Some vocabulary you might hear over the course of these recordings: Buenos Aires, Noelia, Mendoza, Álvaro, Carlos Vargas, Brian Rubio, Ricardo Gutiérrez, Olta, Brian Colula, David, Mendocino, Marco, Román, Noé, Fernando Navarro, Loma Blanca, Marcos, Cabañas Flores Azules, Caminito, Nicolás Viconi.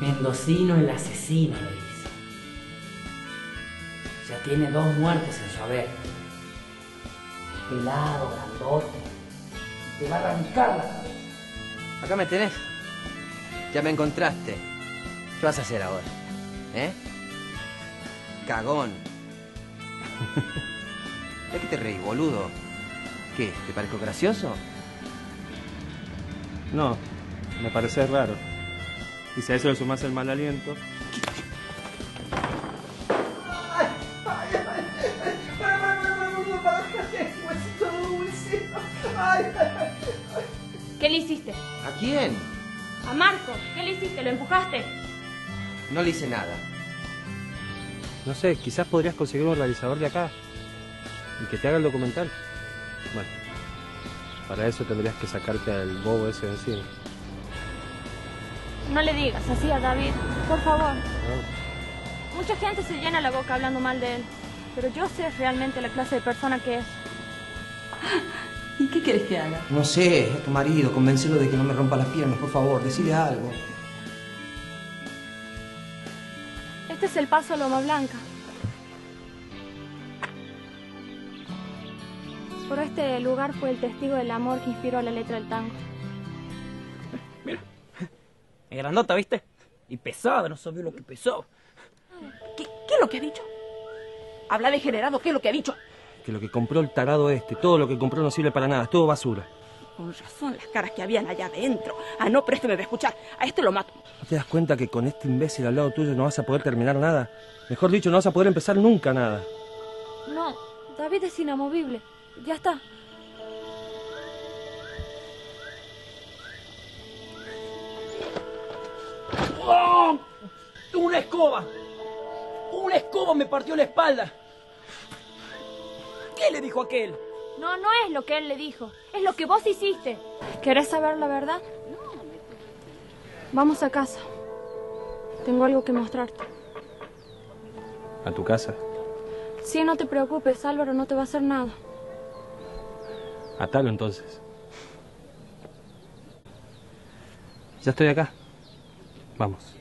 Mendocino el asesino, le dice. Ya tiene 2 muertes en su haber. Pelado, grandote. Te va a arrancar la cabeza. Acá me tenés. Ya me encontraste. ¿Qué vas a hacer ahora? ¿Eh? Cagón. ¿De qué te reís, boludo? ¿Qué? ¿Te parezco gracioso? No, me parece raro. Y si a eso le sumás el mal aliento... ¡Ay! ¡Ay! ¡Ay! ¿Qué le hiciste? ¿A quién? A Marco. ¿Qué le hiciste? ¿Lo empujaste? No le hice nada. No sé, quizás podrías conseguir un realizador de acá y que te haga el documental. Bueno, para eso tendrías que sacarte al bobo ese de encima. No le digas así a David, por favor. No. Mucha gente se llena la boca hablando mal de él, pero yo sé realmente la clase de persona que es. ¿Y qué quieres que haga? No sé, a tu marido, convéncelo de que no me rompa las piernas, por favor, decile algo. Este es el paso a Loma Blanca. Por este lugar fue el testigo del amor que inspiró la letra del tango. Mira, es grandota, ¿viste? Y pesada, no sabía lo que pesó. ¿Qué es lo que ha dicho? Habla degenerado, ¿qué es lo que ha dicho? Que lo que compró el tarado este, todo lo que compró no sirve para nada, es todo basura. Con razón las caras que habían allá adentro. Ah, no, présteme a escuchar, a este lo mato. ¿No te das cuenta que con este imbécil al lado tuyo no vas a poder terminar nada? Mejor dicho, no vas a poder empezar nunca nada. No, David es inamovible. Ya está. ¡Oh! ¡Una escoba! ¡Una escoba me partió la espalda! ¿Qué le dijo aquel? No, no es lo que él le dijo. Es lo que vos hiciste. ¿Querés saber la verdad? Vamos a casa. Tengo algo que mostrarte. ¿A tu casa? Sí, no te preocupes, Álvaro no te va a hacer nada. Atalo, entonces. Ya estoy acá. Vamos.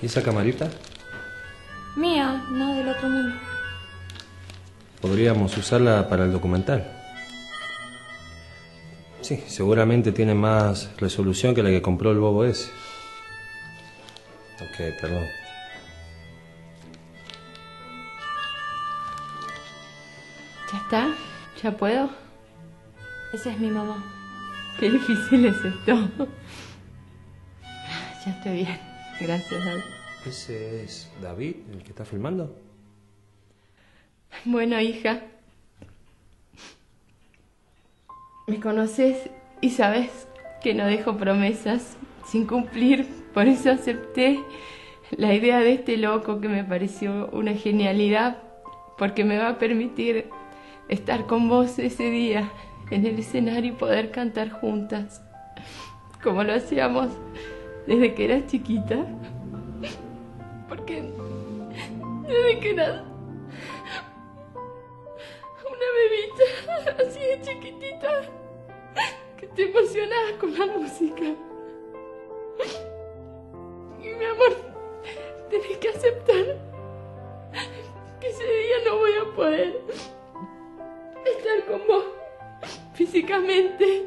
¿Y esa camarita? Mía, no del otro mundo. Podríamos usarla para el documental. Sí, seguramente tiene más resolución que la que compró el bobo ese. Ok, perdón. ¿Ya está? ¿Ya puedo? Esa es mi mamá. Qué difícil es esto. Ya estoy bien. Gracias, David. ¿Ese es David, el que está filmando? Bueno, hija. Me conoces y sabes que no dejo promesas sin cumplir. Por eso acepté la idea de este loco que me pareció una genialidad, porque me va a permitir estar con vos ese día en el escenario y poder cantar juntas, como lo hacíamos desde que eras chiquita, porque desde que eras una bebita así de chiquitita, que te emocionabas con la música. Y mi amor, tenés que aceptar que ese día no voy a poder estar con vos físicamente.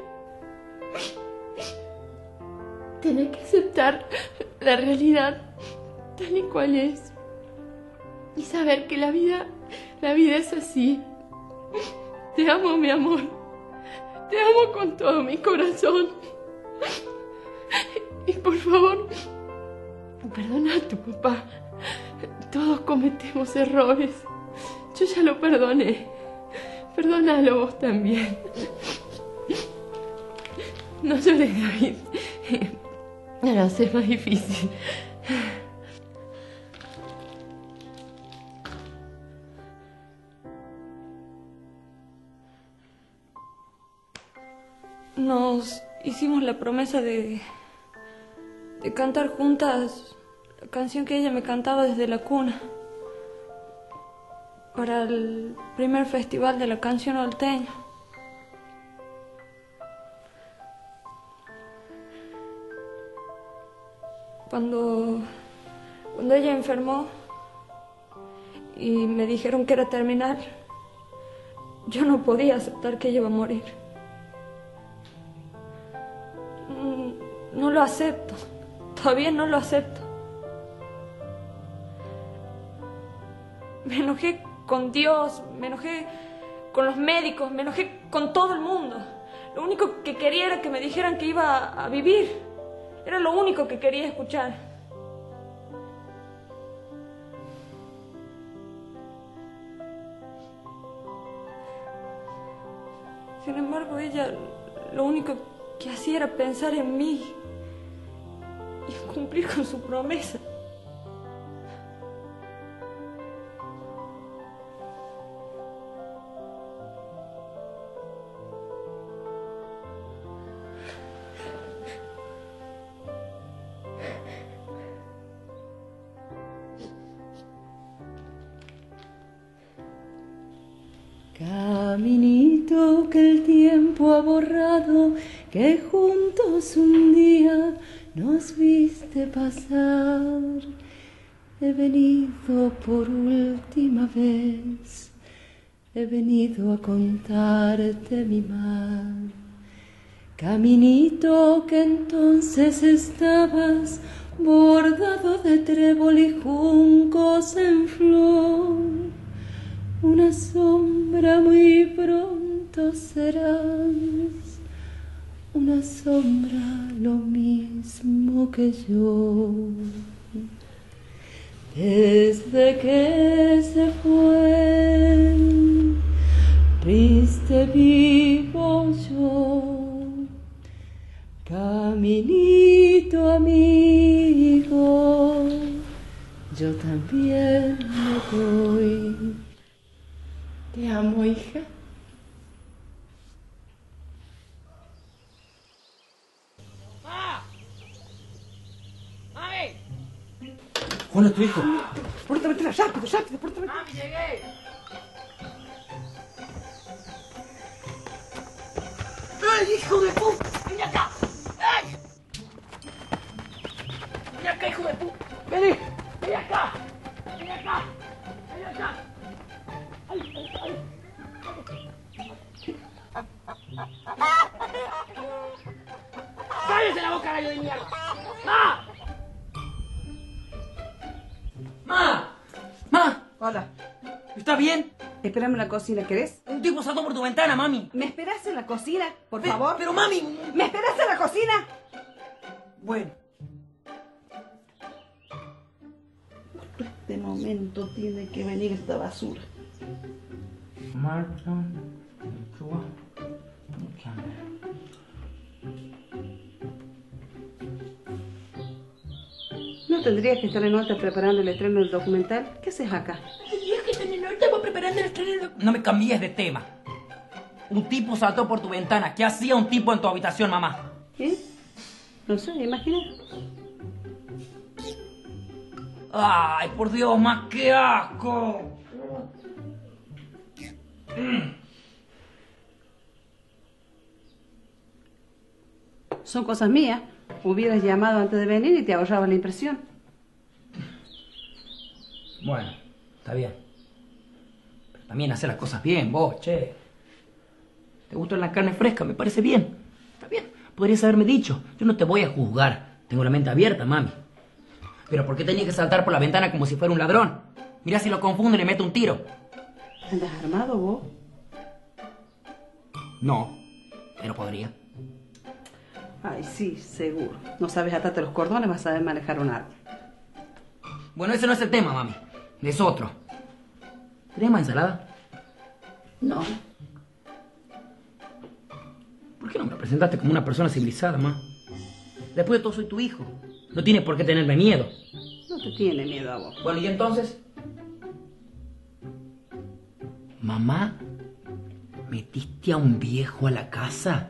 Tenés que aceptar la realidad tal y cual es y saber que la vida es así. Te amo, mi amor. Te amo con todo mi corazón. Y por favor, perdona a tu papá. Todos cometemos errores. Yo ya lo perdoné. Perdónalo vos también. No llores, David. Ahora va a ser más difícil. Nos hicimos la promesa de cantar juntas la canción que ella me cantaba desde la cuna para el primer festival de la canción olteña. Cuando ella enfermó y me dijeron que era terminal, yo no podía aceptar que ella iba a morir. No lo acepto, todavía no lo acepto. Me enojé con Dios, me enojé con los médicos, me enojé con todo el mundo. Lo único que quería era que me dijeran que iba a vivir. Era lo único que quería escuchar. Sin embargo, ella lo único que hacía era pensar en mí y cumplir con su promesa. Caminito que el tiempo ha borrado, que juntos un día nos viste pasar. He venido por última vez, he venido a contarte mi mar. Caminito que entonces estabas bordado de trébol y juncos en flor. Una sombra muy pronto serás, una sombra lo mismo que yo. Desde que se fue, triste vivo yo. Caminito amigo, yo también me voy. Te amo, hija. ¡Papá! ¡Mami! Hola, tu hijo. ¡Pórtate a meterla! ¡Rápido, rápido! ¡Pórtate a meterla! ¡Mami, llegué! ¡Ay, hijo de puta! ¡Vení acá! ¡Ay! ¡Vení acá, hijo de puta! ¡Vení! ¡Vení acá! ¡Vení acá! ¡Vení acá! ¡Ay, ay, ay! ¡Cállese la boca, rayo de mierda! ¡Ma! ¡Ma! ¡Ma! Hola. ¿Estás bien? Espérame en la cocina, ¿querés? Un tipo saltó por tu ventana, mami. ¿Me esperás en la cocina, por favor? Pero, mami... ¿Me esperás en la cocina? Bueno. Por este momento tiene que venir esta basura. Marco, Cuba, ¿no tendrías que estar en Olta preparando el estreno del documental? ¿Qué haces acá? Tendrías que estar en Olta preparando el estreno del documental. No me cambies de tema. Un tipo saltó por tu ventana. ¿Qué hacía un tipo en tu habitación, mamá? ¿Eh? No sé, imagina. ¡Ay, por Dios, más que asco! Son cosas mías. Hubieras llamado antes de venir y te ahorraba la impresión. Bueno, está bien. Pero también hacer las cosas bien, vos, che. Te gusta la carne fresca, me parece bien. Está bien, podrías haberme dicho. Yo no te voy a juzgar. Tengo la mente abierta, mami. Pero ¿por qué tenía que saltar por la ventana como si fuera un ladrón? Mirá si lo confundo y le meto un tiro. ¿Andas armado vos? No, pero podría. Ay, sí, seguro. No sabes atarte los cordones, vas a saber manejar un arma. Bueno, ese no es el tema, mami. Es otro. ¿Tenés más ensalada? No. ¿Por qué no me presentaste como una persona civilizada, ma? Después de todo, soy tu hijo. No tienes por qué tenerme miedo. No te tiene miedo a vos. Bueno, ¿y entonces? Mamá, ¿metiste a un viejo a la casa?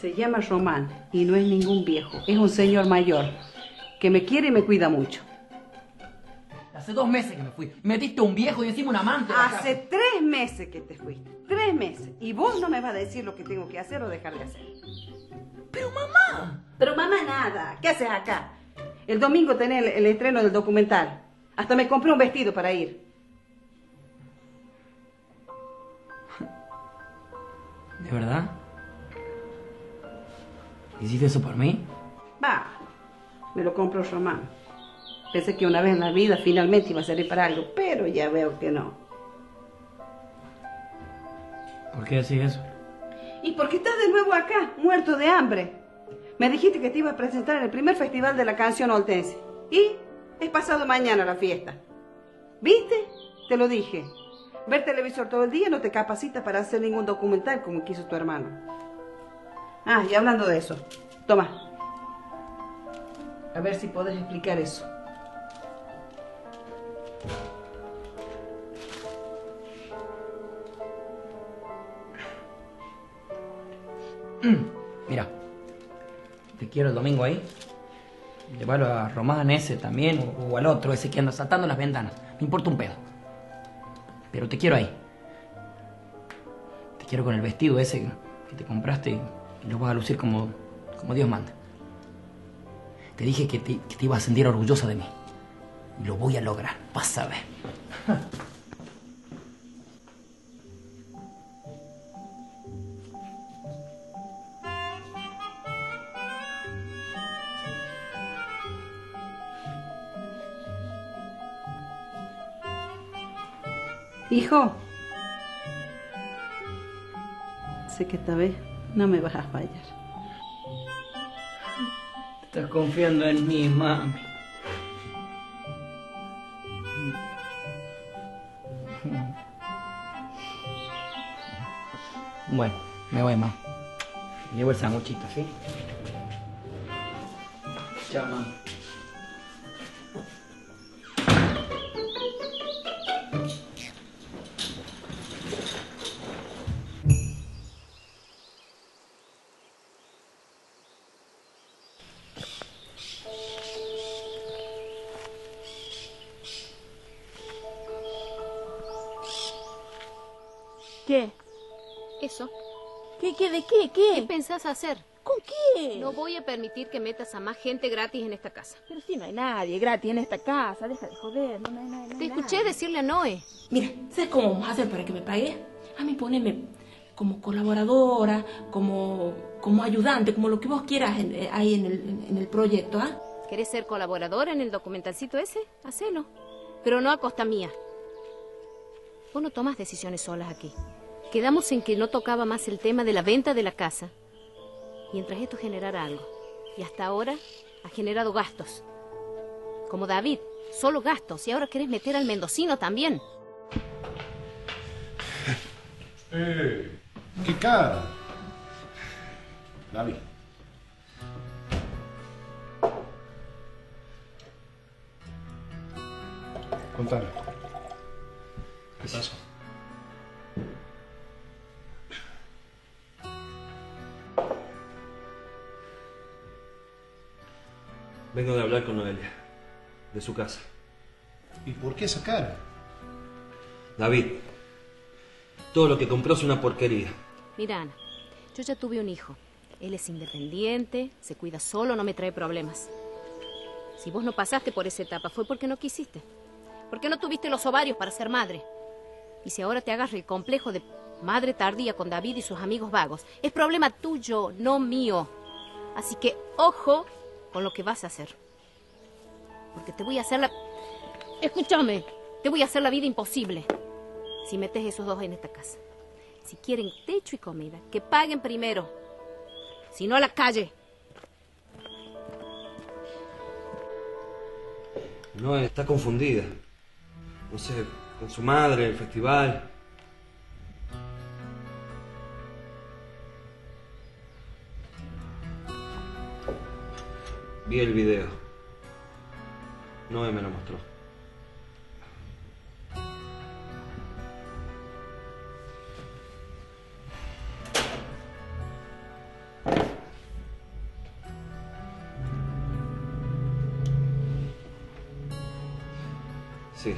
Se llama Román y no es ningún viejo, es un señor mayor que me quiere y me cuida mucho. Hace 2 meses que me fui, metiste un viejo y encima un amante. Hace 3 meses que te fuiste, 3 meses, y vos no me vas a decir lo que tengo que hacer o dejar de hacer. Pero mamá. Pero mamá nada, ¿qué haces acá? El domingo tenés el estreno del documental, hasta me compré un vestido para ir. ¿De verdad? ¿Hiciste eso por mí? Va, me lo compró Román. Pensé que una vez en la vida finalmente iba a salir para algo, pero ya veo que no. ¿Por qué decís eso? Y porque estás de nuevo acá, muerto de hambre. Me dijiste que te ibas a presentar en el primer festival de la canción oltense. Y es pasado mañana la fiesta. ¿Viste? Te lo dije. Ver televisor todo el día no te capacita para hacer ningún documental como quiso tu hermano. Ah, y hablando de eso, toma. A ver si podés explicar eso. Mira, te quiero el domingo ahí. Llévalo a Román ese también, o al otro, ese que anda saltando las ventanas. Me importa un pedo. Pero te quiero ahí. Te quiero con el vestido ese que te compraste y lo vas a lucir como Dios manda. Te dije que te ibas a sentir orgullosa de mí. Y lo voy a lograr, vas a ver. Hijo, sé que esta vez no me vas a fallar. Estás confiando en mí, mami. Bueno, me voy, mamá. Llevo el sanguchito, ¿sí? Chao, mamá. ¿Qué? Eso. ¿Qué? ¿De qué? ¿Qué? ¿Qué pensás hacer? ¿Con qué? No voy a permitir que metas a más gente gratis en esta casa. Pero si no hay nadie gratis en esta casa, deja de joder, no hay Te escuché nadie. Decirle a Noé. Mira, ¿sabes cómo vamos a hacer para que me pague? A mí poneme como colaboradora, como ayudante, como lo que vos quieras ahí en el proyecto, ¿ah? ¿Querés ser colaboradora en el documentalcito ese? Hacelo. Pero no a costa mía. Vos no tomás decisiones solas aquí. Quedamos en que no tocaba más el tema de la venta de la casa. Mientras esto generara algo. Y hasta ahora ha generado gastos. Como David, solo gastos. Y ahora querés meter al mendocino también. ¡Qué cara! David. Contame. ¿Qué pasó? Vengo de hablar con Noelia, de su casa. ¿Y por qué esa cara? David, todo lo que compró es una porquería. Mira, Ana, yo ya tuve un hijo. Él es independiente, se cuida solo, no me trae problemas. Si vos no pasaste por esa etapa fue porque no quisiste. Porque no tuviste los ovarios para ser madre. Y si ahora te agarra el complejo de madre tardía con David y sus amigos vagos, es problema tuyo, no mío. Así que, ojo con lo que vas a hacer. Porque te voy a hacer la... Escúchame, te voy a hacer la vida imposible si metes esos dos en esta casa. Si quieren techo y comida, que paguen primero. Si no, a la calle. No, está confundida. No sé, con su madre, el festival... Vi el video. Noé me lo mostró. Sí.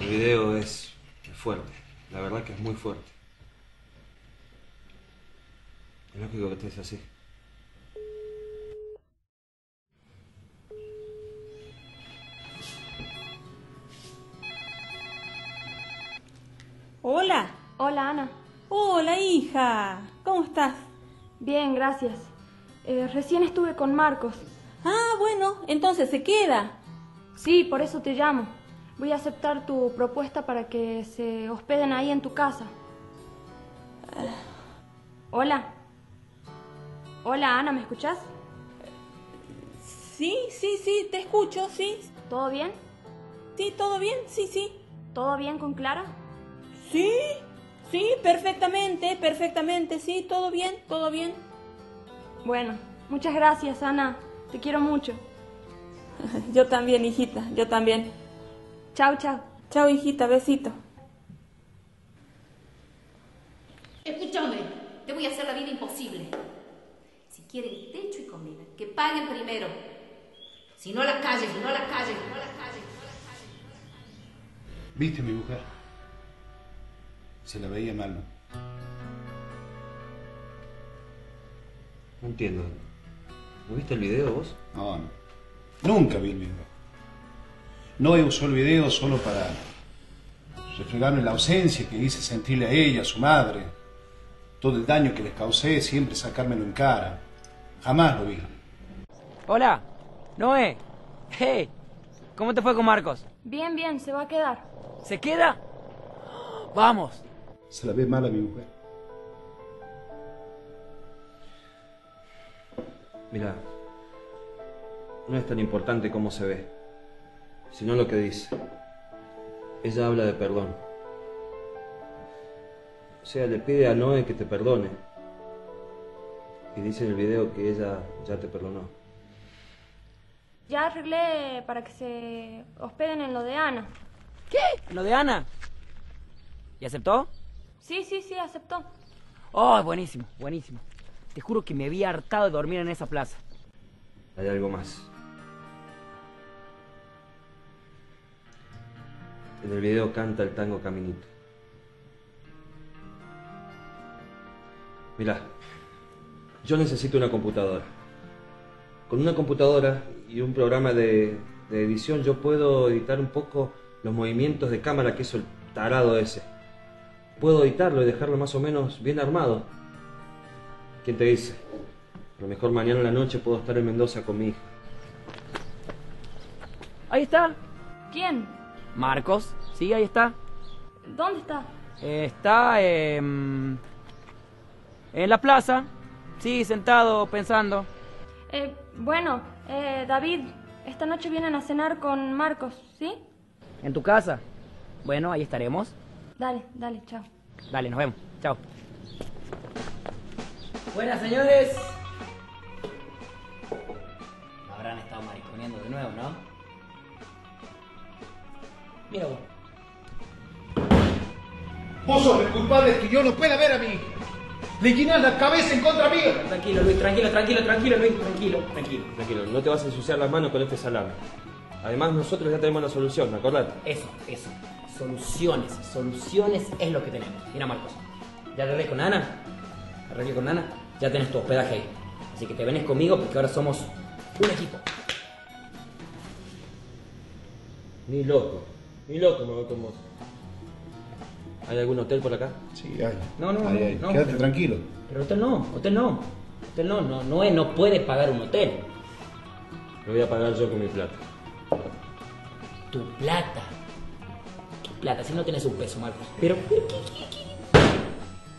El video es fuerte. La verdad que es muy fuerte. Es lógico que estés así. Hola. Hola, Ana. Hola, hija. ¿Cómo estás? Bien, gracias. Recién estuve con Marcos. Ah, bueno, entonces se queda. Sí, por eso te llamo. Voy a aceptar tu propuesta para que se hospeden ahí en tu casa. Hola. Hola, Ana, ¿me escuchás? Sí, te escucho, sí. ¿Todo bien? Sí, todo bien, sí. ¿Todo bien con Clara? Sí, perfectamente, sí, todo bien. Bueno, muchas gracias, Ana. Te quiero mucho. Yo también, hijita, yo también. Chao. Chao, hijita, besito. Escúchame, te voy a hacer la vida imposible. Si quieren techo y comida, que paguen primero. Si no, la calle. ¿Viste mi mujer? Se la veía mal, ¿no? No entiendo. ¿No viste el video vos? No. Nunca vi el video. Noé usó el video solo para reflejarme la ausencia que hice sentirle a ella, a su madre. Todo el daño que les causé, siempre sacármelo en cara. Jamás lo vi. Hola, Noé. Hey, ¿cómo te fue con Marcos? Bien, se va a quedar. ¿Se queda? ¡Vamos! Se la ve mal a mi mujer. Mira. No es tan importante cómo se ve, sino lo que dice. Ella habla de perdón. O sea, le pide a Noé que te perdone. Y dice en el video que ella ya te perdonó. Ya arreglé para que se hospeden en lo de Ana. ¿Qué? ¿En lo de Ana? ¿Y aceptó? Sí, aceptó. Oh, buenísimo. Te juro que me había hartado de dormir en esa plaza. Hay algo más. En el video canta el tango Caminito. Mirá, yo necesito una computadora. Con una computadora y un programa de edición yo puedo editar un poco los movimientos de cámara que hizo el tarado ese. Puedo editarlo y dejarlo más o menos bien armado. ¿Quién te dice? A lo mejor mañana en la noche puedo estar en Mendoza con mi hija. Ahí está. ¿Quién? Marcos. Sí, ahí está. ¿Dónde está? Está en la plaza. Sí, sentado, pensando. Bueno, David, esta noche vienen a cenar con Marcos, ¿sí? ¿En tu casa? Bueno, ahí estaremos. Dale, chao. Dale, nos vemos. Chao. Buenas, señores. Habrán estado mariconeando de nuevo, ¿no? Mira vos. Vos sos el culpable que yo no pueda ver a mi hija. Le quinas la cabeza en contra mía. Tranquilo, Luis, tranquilo. No te vas a ensuciar las manos con este salame. Además, nosotros ya tenemos la solución, acordate. Eso. Soluciones es lo que tenemos. Mira, Marcos, ya te arreglé con Ana, ya tenés tu hospedaje ahí. Así que te venés conmigo porque ahora somos... un equipo. Ni loco me voy con vos. ¿Hay algún hotel por acá? Sí, hay. No. Quédate tranquilo. Pero hotel no. No puede pagar un hotel. Lo voy a pagar yo con mi plata. Tu plata, si no tenés un peso, Marcos. Pero...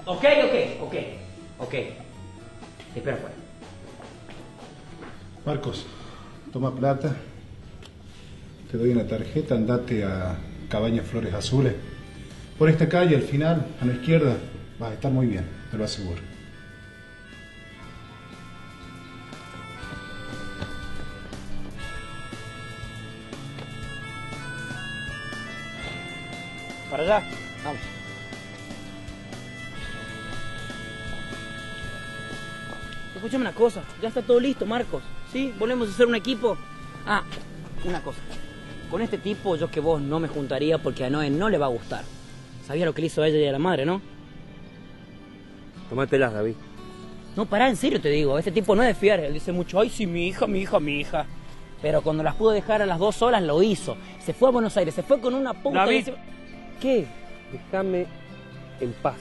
Ok. Te espero afuera. Marcos, toma plata, te doy una tarjeta, andate a Cabañas Flores Azules. Por esta calle, al final, a la izquierda, vas a estar muy bien, te lo aseguro. Para allá, vamos. Escúchame una cosa, ya está todo listo, Marcos. ¿Sí? Volvemos a ser un equipo. Ah, una cosa. con este tipo yo que vos no me juntaría porque a Noé no le va a gustar. Sabía lo que le hizo a ella y a la madre, ¿no? Tómatelas, David. No, pará, en serio te digo, este tipo no es de fiar. Él dice mucho, ay sí, mi hija, mi hija, mi hija. Pero cuando las pudo dejar a las 2 horas, lo hizo. Se fue a Buenos Aires, se fue con una puta... David. Se... ¿Qué? Déjame en paz.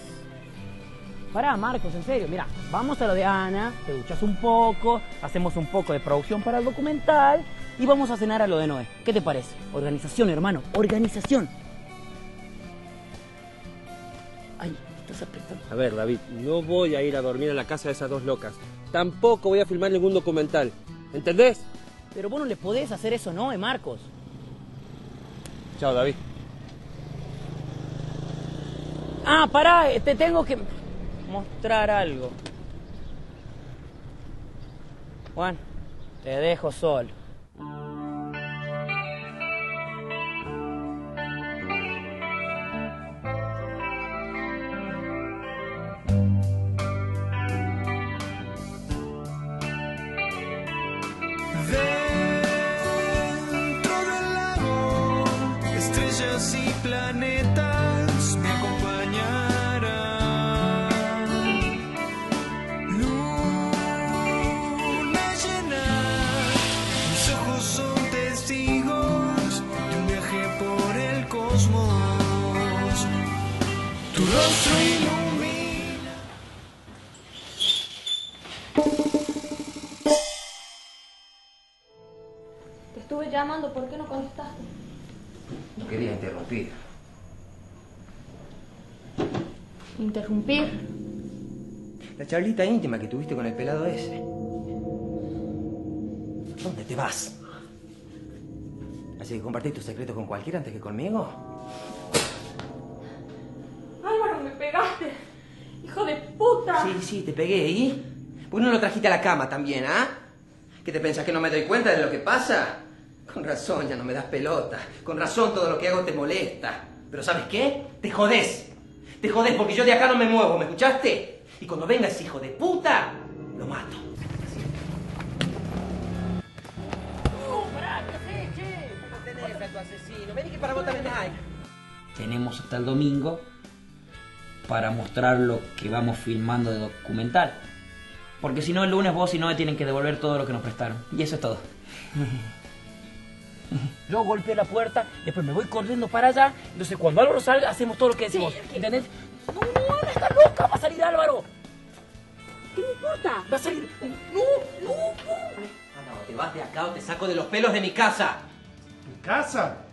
Pará, Marcos, en serio, mira, vamos a lo de Ana, te duchas un poco, hacemos un poco de producción para el documental y vamos a cenar a lo de Noé. ¿Qué te parece? Organización, hermano, organización. Ay, estás apretando. A ver, David, no voy a ir a dormir a la casa de esas dos locas. Tampoco voy a filmar ningún documental, ¿entendés? Pero vos no le podés hacer eso, Noé, Marcos. Chao, David. Ah, pará, te tengo que... mostrar algo. Juan, te dejo solo. Dentro del lago, estrellas y planetas me acompañan. Te estuve llamando, ¿por qué no contestaste? No quería interrumpir. ¿Interrumpir? La charlita íntima que tuviste con el pelado ese. ¿Dónde te vas? ¿Así que compartís tus secretos con cualquiera antes que conmigo? ¡Hijo de puta! Sí, sí, te pegué, ¿y? ¿Por qué no lo trajiste a la cama también, ah? ¿Qué te pensás, que no me doy cuenta de lo que pasa? Con razón ya no me das pelota. Con razón todo lo que hago te molesta. Pero ¿sabes qué? Te jodés. Te jodés porque yo de acá no me muevo, ¿me escuchaste? Y cuando venga ese hijo de puta, lo mato. ¡Pará! ¿Qué haces, che? ¿Cómo tenés a tu asesino? Vení que para vos también hay. Tenemos hasta el domingo para mostrar lo que vamos filmando de documental. Porque si no, el lunes vos y Noé tienen que devolver todo lo que nos prestaron. Y eso es todo. Yo golpeé la puerta, después me voy corriendo para allá. Entonces cuando Álvaro salga, hacemos todo lo que decimos. Sí, ¿entendés? ¡No, no, Ana está loca! ¡Va a salir Álvaro! ¿Qué me importa? ¡Va a salir! ¡No, no, no! Ana, o te vas de acá o te saco de los pelos de mi casa. ¿Mi casa?